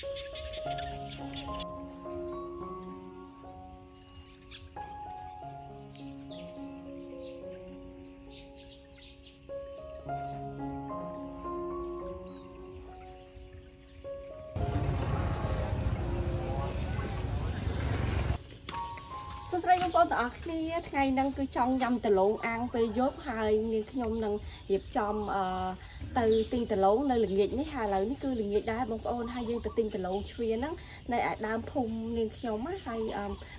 สวัสดีបងប្អូនទាំងអស់គ្នាថ្ងៃនឹងគឺចង់ញ៉ាំដលូអាំងពេលយប់ហើយខ្ញុំខ្ញុំនឹងរៀបចំទៅទីដលូនៅល្ងាចនេះហើយឥឡូវនេះគឺល្ងាចដែរបងប្អូនហើយយើងទៅទីដលូឈ្វាហ្នឹងនៅឯដើមភូមិនេះខ្ញុំមកហើយ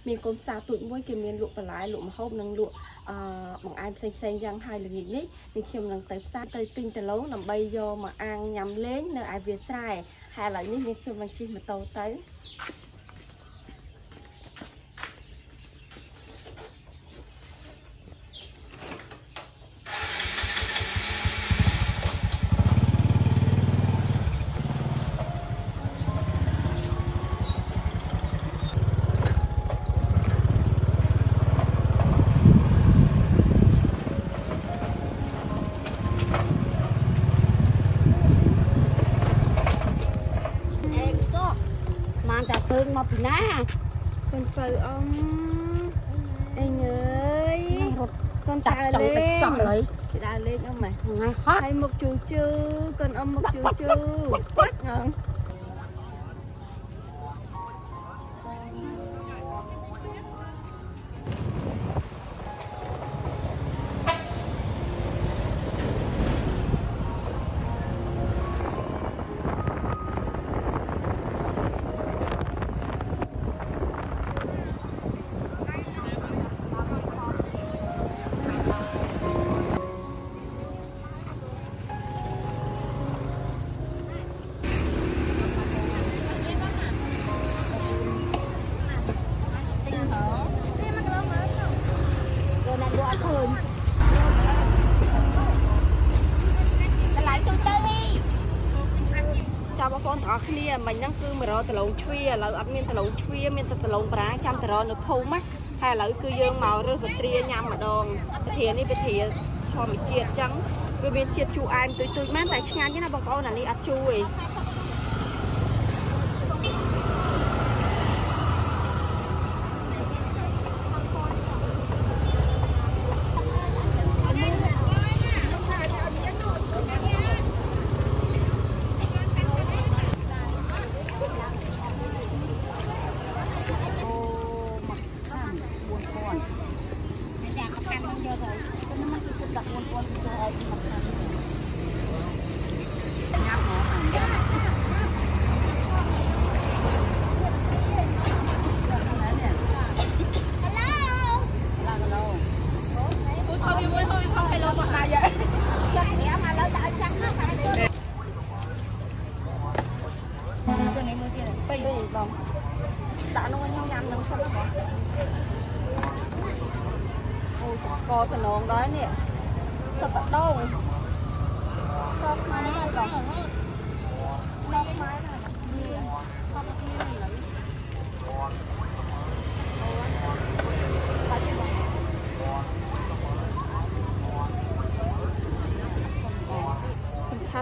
មានកូនសាទុយមួយគេមានលក់បន្លែលក់ម្ហូបនឹងលក់បង្អែមផ្សេងៗយ៉ាងហើយល្ងាចនេះនេះខ្ញុំនឹងទៅផ្សារទៅទីដលូដើម្បីយកមកអាំងញ៉ាំលេងនៅឯវាលស្រែហើយឥឡូវនេះខ្ញុំនឹងជិះម៉ូតូទៅ Hai một chú chư, con ông một chú chư. Quát ngọn. Mình đang cứ mà rồi từ lâu trưa là ăn miên từ lâu trưa miên từ lâu bá chăm từ rồi nó khô mắt hay là cứ dương màu rồi vật tria nhám mà đòn thì này thì cho mình chia trắng rồi bên chia chu ai tôi mát lại chứ ngang chứ là bằng con là đi ăn chu ấy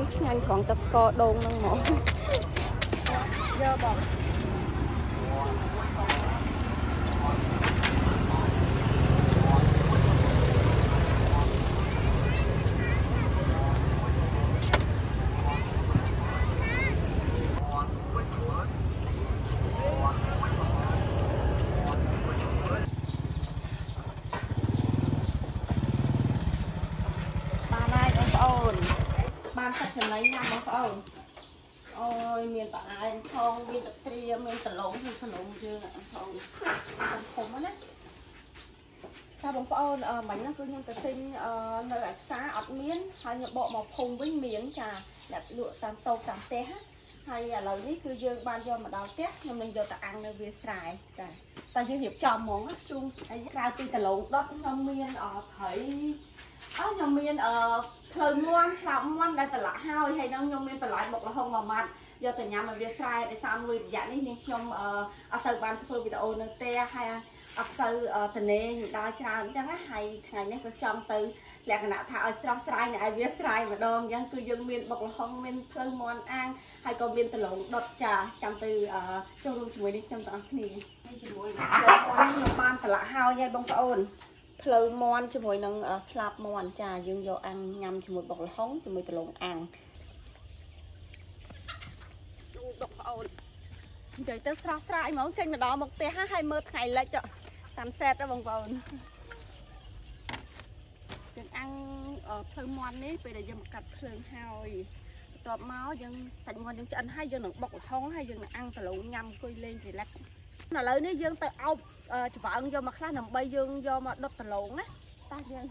chứ nhanh thoảng tập score đôn nâng mộ giờ bọc ôi miền tây anh thong miền tây miền tây lộn thì tây lộn chưa anh thong không hết á sao bằng phôn bánh nó cứ nhung tự sinh nơi ở xa ọt miến hay nhập bộ một khung với miến trà đặt lụa tam tàu tam té hay là lời đấy cứ dương ban do mà đào tét nhưng mình giờ ta ăn nơi việt xài trà ta chưa hiểu tròn món á chung anh ra từ tây lộn đó trong miền thấy ở nhom miên thời ngoan sắm ngoan đây phải là hao hay đang nhom miên phải loại bọc là không mà mặn do từ nhà mà về sai để sang người dạng này nhưng trong sờ bàn phơi bị đau nâng te hay sờ từ nề đau tràn chẳng hay ngày nay có trong từ lẽ là tháo sờ sài này biết sài mà đong dân cứ dân miền bọc hông miền phơi mòn ăn hay còn miền từ lồng đọt trà trong từ trong luôn chúng mới đi trong đó này ban từ lạ hao dây bông ồn phơi mòn chúng mới nâng slap mòn trà dương vô ăn nhâm chúng mới bọc hông chúng mới từ lồng ăn bọc ồn trời tới sờ sài mà ông trên mà đó một té hai mơ ngày lại chợ tam xe ra bông ồn ăn phơi mòn này bây giờ dùng cặp phơi hôi tọt máu dân thành mòn dân cho ăn hai dân được bọc hông hai dân ăn từ lụng nhâm côi lên thì lắc nó lấy nó dân từ ốc vợ vô mà khá nằm bay dân vô mà đốt từ lụng á ta dân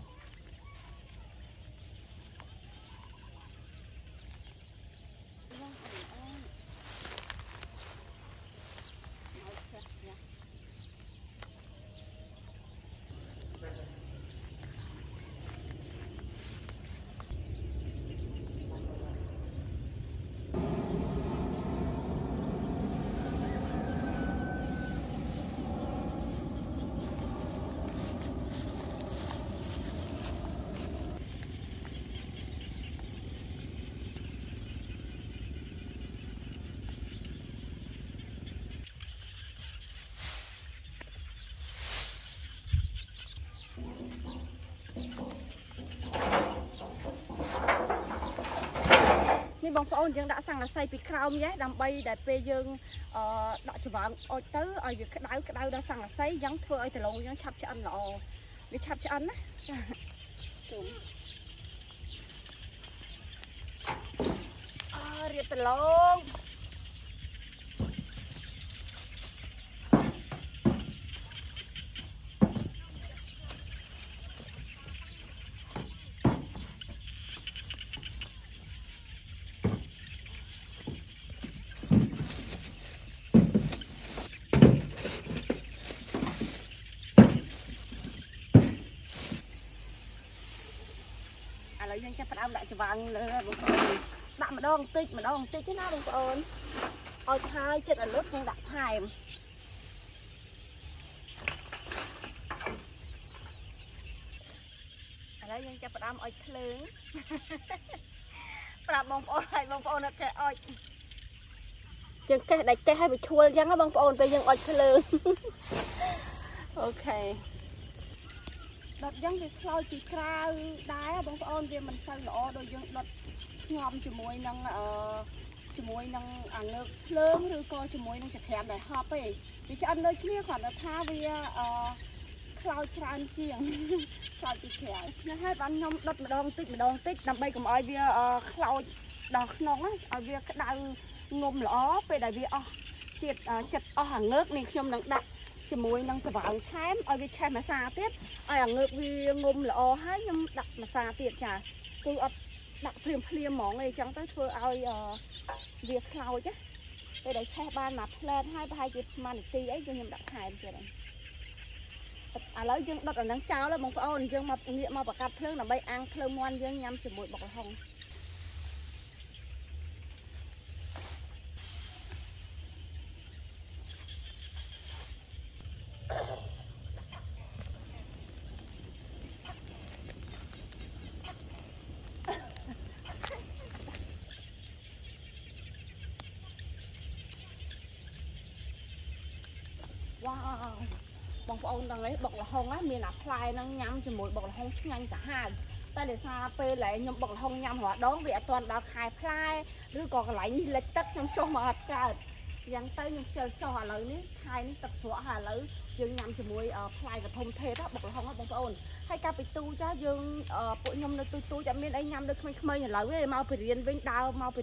bông phôi dân đã sang là xây bị crown nhé đầm bay để pe dân đã chuẩn bị ôi tứ ôi việc cái đáu đã sang là xây dân thưa ôi từ lâu dân chắp cho ăn lọ bị chắp cho ăn á riết từ lâu dân chắc phải ăn đại vàng nữa bạn mà đo tích chứ nào bông ơn ôi hai chết ở lớp nhưng đã thải lấy dân chắc phải ăn ôi lớn làm bông ôn nó chạy ôi chừng cái đại cái hai bị chua dân nó bông ôn bây giờ ôi lớn ok đợt dân việc khơi chỉ trao đá bông ôn về mình xây lọ đôi dân đợt ngòm chỉ muối năng ăn nước lớn rồi coi chỉ muối năng chặt hẻm để họp ấy vì cho ăn nơi kia khoảng là tha về khơi tràn chieng khơi chỉ hẻm nó hai bạn nhom đợt mà đong tích nằm bay cùng ai về khơi đào nong á ai về đào ngòm lọ về đại về chặt hàng nước này khi ông đang đặt chỉ muối năng sẽ vào khám ở vị trí mà xa tiếp ở ngược vì ngôm là o hái nhưng đặt mà xa tiệt chả tôi đặt phim món này chẳng tới phơi oi việc khâu chứ đây để xe ba mặt lên hai cái màn tì ấy cho nhưng đặt hai rồi à lấy dương đặt ở nắng cháo là mong phải ôn dương mà nghiện mà bạc cắt phơi là bay ăn phơi ngoan dương nhâm chỉ muối bọc hồng bông phun đang lấy bọc là hông á miền apply đang nhắm chỉ mỗi bọc là hông chứ nhanh cả hai ta để xa p lại nhom bọc là hông nhắm họ đón về toàn đào khai apply rồi còn lại như lệch tất nhom cho mà cả dán tới nhom chơi cho họ lấy nít khai nít tập sửa họ lấy dương nhắm chỉ mỗi apply và thông thế đó bọc là hông á bông phun hay cà bị tu cho dương bộ nhom nó tu cho miền ấy nhắm được mấy nhà lấy mau phải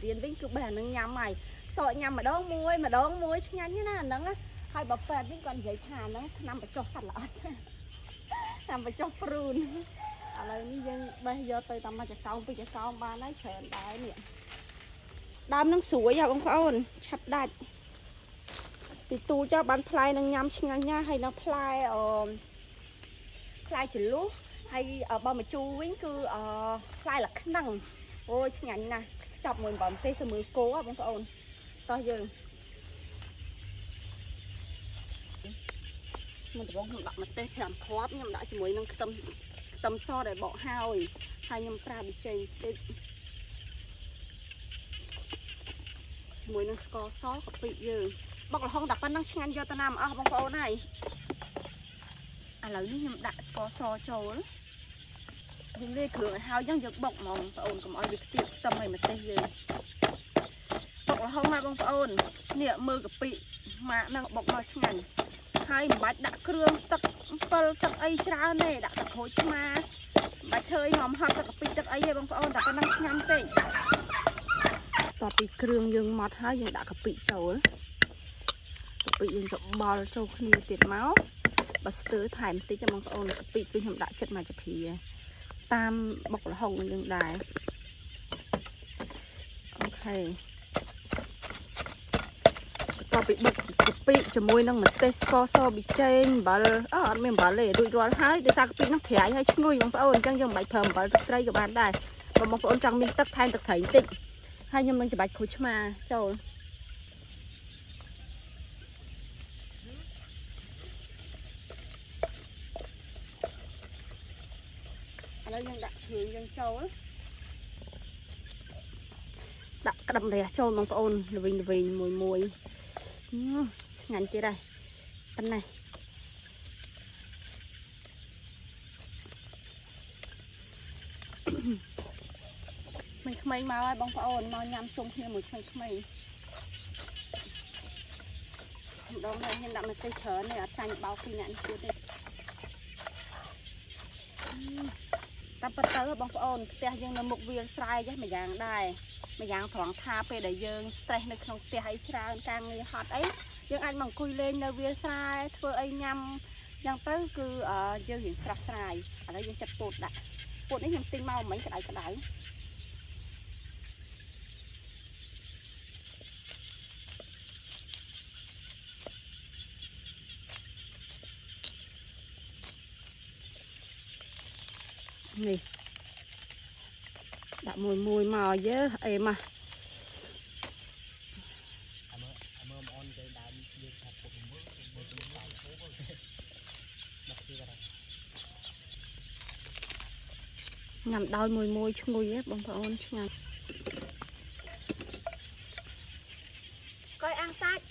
riêng vĩnh cứ bè nương nhắm mày sợ nhắm mà đón muối chứ nhanh như na nắng á hai bà phê đến còn giấy thà nó nằm ở chỗ sạch lợt nằm ở chỗ prune ở đây nhưng bây giờ tôi tầm mà cho con ba nói chuyện đấy nè đam nó sủi à bông phun chặt đạch thì tu cho bán play nó nhắm ngang nha hay nó play play chỉ lú hay ở bao mà chu vĩnh cứ play là khả năng ôi ngang nha chọc mình bấm tê từ mới cố à bông phun to dừng mình bông đặt mặt tê làm khóa nhưng đã chỉ mới nâng tâm tầm so để bỏ hao hai nhâm pra bị chênh mùi nâng có so có bị dư bọc là không đặt văn năng chanh cho ta nằm ở bóng phố này à lấy nhâm đặt có so châu á nhưng đây cửa hao dân dược bọc mà bóng phố cũng ổn bị tiệm tầm này mà tên dư bọc là không ai bóng phố nịa mơ gặp bị mà nâng bọc nó chanh hai bạch đã cương tật bật tật ấy ra này đã tật hối mà bạch hơi hòm hòm tật bị tật ấy bằng phao đã có năng nhang tỉnh tật bị cương dương mọt hai dương đã có bị trầu ấy bị dương trộn bò trầu khi tiệt máu bật tứ thải một tí cho bằng phao đã bị cương hòm đã chết mà chụp thì tam bọc là hồng dương đài ok bị bật bị cho môi năng mà tê co so bị trên bà ăn mềm bà lệ đuôi roi hái để sao bị nó thẻ hay chui bằng phao trang dòng bạch thầm bà trai của bạn đây và một con trăng miếng tắc thay tắc thấy tịnh hai nhâm đang chỉ bạch khối mà châu nó đang đặt thuyền đang châu đặt cái đầm này châu bằng phao là vì mùi ngành kia đây bên này mình mày mau ai bông phá ồn mau nhằm chung thêm một phần mày đông này hiện đậm là cây chớ này ở tranh bao phi nhãn kia đây ta bắt tới bông phá ồn tè dương là một viên sai chứ mày dạng đài mày dạng thoáng tha về để dương stress nó không tè hay ra càng người hot ấy dương anh bằng cùi lên nơi viên sai thưa ấy nhằm nhằm tới cứ dương hiện sạch sai ở đây dương chặt bột đã bột ấy nhằm tinh mau mấy cái đấy này đã mùi mò dớ em à nằm đôi mùi chứ mùi á bông phở ôn chứ ngầm coi ăn sạch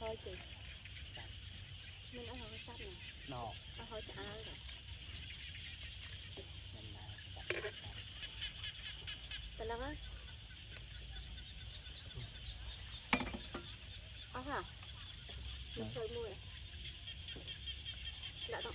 thôi chị mình ăn hơi sạch nè nó hơi chả ai rồi từ lần á ớt hả mình chơi mùi à đã tao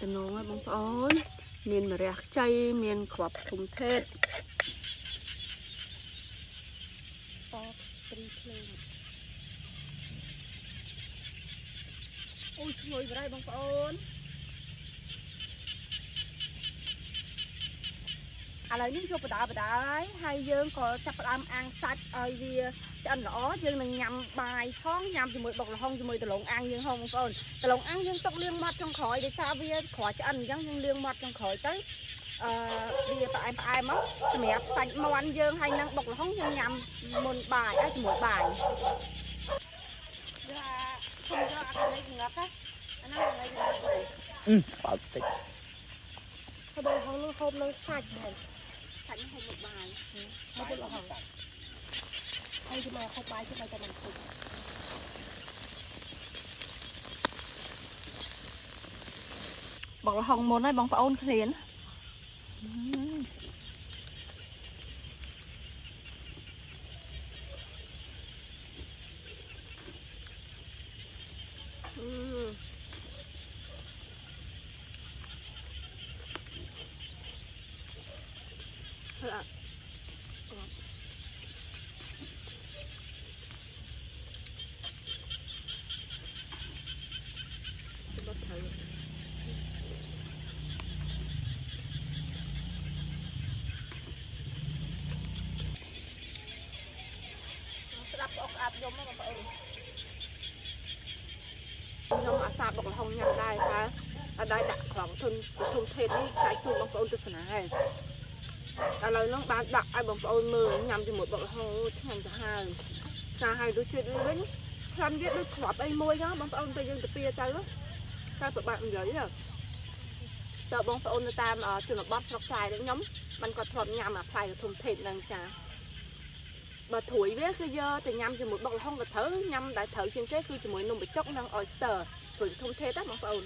tình ngon ấy bằng tối miền mà rạc chay miền khọp thùng thết ôi chui vào đây bằng phôn à lấy những chỗ bà đá hay dương có chắc làm ăn sạch ơi vì chân lõ dương mình nhằm bài thon nhằm thì mới bọc là không thì mới từ lồng ăn dương không phôn từ lồng ăn dương tóc liên mắt trong khỏi để sao vì khỏi chân dương liên mắt trong khỏi tới vì phải ai mất mẹ sạch màu ăn dương hay năng bọc là không dương nhằm một bài ấy thì mỗi bài không cho ăn lấy ngọt á, ăn lấy ngọt này. Bảo tịch. Thôi bây giờ không lấy sạch này, sạch nó không một bài. Không biết là không. Hay thì mà không bài chứ bây giờ mình sụp. Bảo là hồng môn này bóng phá ôn khiến. ខ្ញុំហ្នឹងបងប្អូនខ្ញុំអាសាបុកលហុងញ៉ាំដែរថាអត់ដែរដាក់ក្រុមធនធំភេទនេះឆាយជូនបងប្អូនទស្សនាហើយឥឡូវហ្នឹងបានដាក់ឲ្យបងប្អូនមើលញ៉ាំជាមួយបុកលហុងឆ្ងាញ់សាហាវចាឲ្យរសជាតិវិញខ្លាំងវាដូចគ្រាប់អីមួយហ្នឹងបងប្អូនទៅយើងទៅពីទៅតែប្របាក់និយាយណាតើបងប្អូននៅតាមជំនបត្តិស្រុកខ្សែដូចខ្ញុំມັນក៏ធ្លាប់ញ៉ាំអាផ្លែធំភេទហ្នឹងចាបើធួយវាគឺយកទៅញ៉ាំជាមួយបុកលហុងក៏ត្រូវញ៉ាំដែលត្រូវជាងគេគឺជាមួយនំបញ្ចុកនិង oyster ធួយធំធេតណាបងប្អូន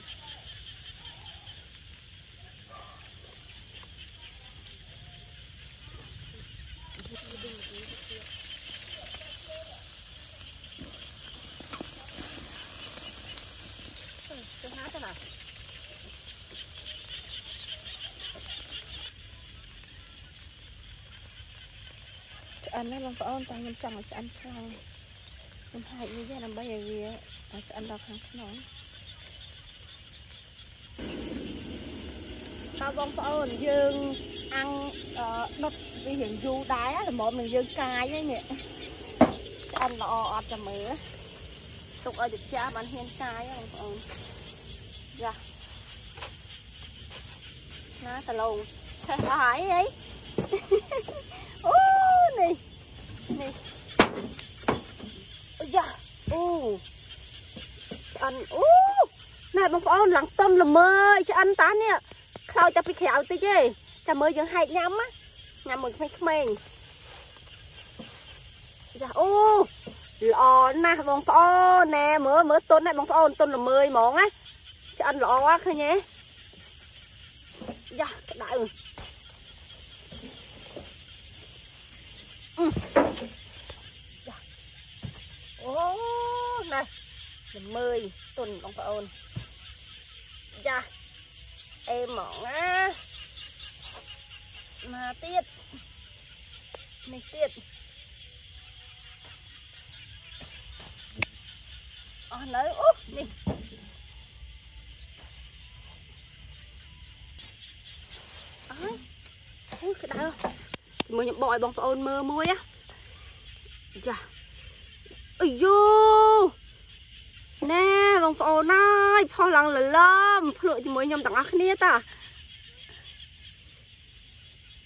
ទៅហៅទៅណាอันนั้นบางคนต่างยังจำว่าจะอันข้าวยังหายเยอะแยะลำบากอย่างเงี้ยอาจจะอันดอกหางขนมชาวบางคนยืนอังนกที่เห็นยูได้แต่หมอมันยืนกายนี่เนี่ยจะอันละออดจะเหมือตกเอาจุดเช้ามันเห็นกายบางคนจ้ะนะตะลุงหายไอ้นี่นี่โอ้ยโอ้ฉันโอ้นายบางคนหลังต้มละเมยฉันตาเนี่ยเขาจะไปแขวตีเย่จะเมยยังให้ย้ำอ่ะย้ำเหมือนไม่เขม่งจ้ะโอ้หล่อนะบางคนแหน่เมอต้นนายบางคนต้นละเมยมองอ่ะฉันหล่ออ่ะแค่เนี้ยจ้ะได้โอ้นะเมยตุนของพระองค์จ้ะเอ็มหมองนะมาเตี้ยไม่เตี้ยอ๋อเนยอุ๊บนี่อ๋ออุ๊ยกระดาษมือหยิบบอยบองโอนมือมวยอ่ะจ้ะอายุแน่บองโอนน้อยพอหลังเลยล้มเพื่อจะมวยยำต่างอักเนี่ยตา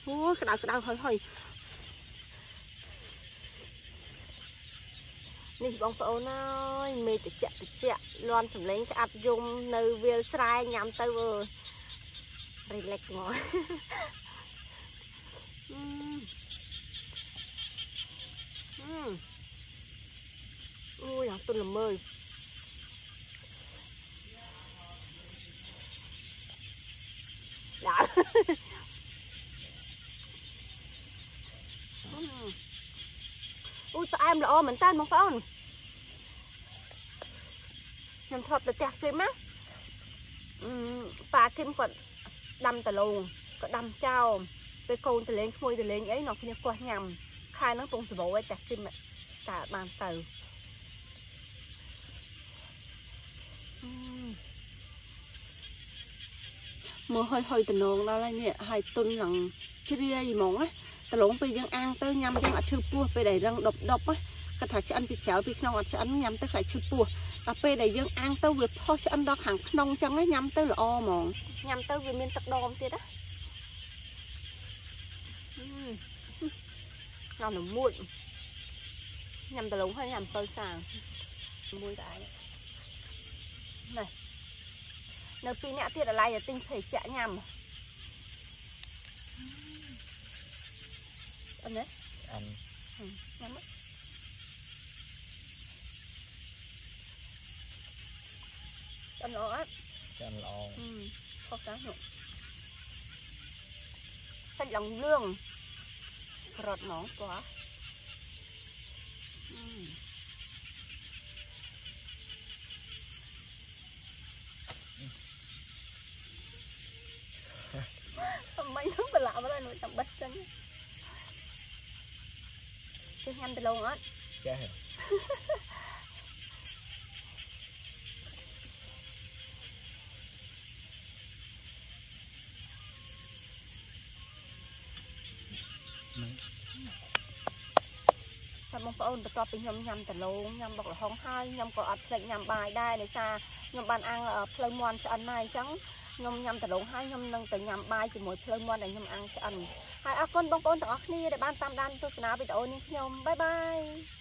โอ้กระดาษค่อยนี่บองโอนน้อยเมย์ติดเจาะล้วนสำเร็จจะอัดยมในเวลสายยำเตอร์รีแลกซ์หน่อยui à tôi làm mời đã ui sao em là ôm mình tan một phong nhầm thọt là tẹt kim á và kim còn đâm tà lùn còn đâm traoไปโกนตะเลงขโมยตะเลงไอ้หนอคนนี้กวาดยำคายน้องตรงสบายแต่กินแบบแต่บางเต๋อเมื่อหอยตะนงเราอะไรเนี่ยหอยต้นหลังเชรีมองนะตะลงไปยังอ่างเต๋อยำยังอัดชื่อปัวไปไหนรังดบนะกระถางจะอันไปแถวไปขนมอัดจะอันยำเต๋อใส่ชื่อปัวแต่ไปไหนยังอ่างเต๋อเว็บพ่อจะอันดอกหางขนมจังนะยำเต๋อละอมองยำเต๋อเว็บเมียนตะดอมเตี้ยนะngon là muộn nhằm tờ lúng hay nhằm tơi sàng muối cái này nấu pin nhẹ thiệt là lai để tinh thể chạ nhằm ăn đấy ăn nhắm mắt ăn lò á ăn lò kho cá nhộng sạch lòng lươngรสน้องตัวทำไมน้องเป็นหล่ามาเลยหนูจำบัดจังจะทำไปลงอ่ะใช่ Mong phải ôn tập bình nhầm nhầm tận lông nhầm bọc hóng hai nhầm có ắt lệnh nhầm bài đai để xa nhầm bàn ăn ở plei mòn cho ăn này trắng nhầm nhầm tận lông hai nhầm nâng tận nhầm bài chỉ mỗi plei mòn để nhầm ăn cho ăn hai con bông ôn tập này để ban tam đan tôi sẽ nói về độ nhầm bye bye.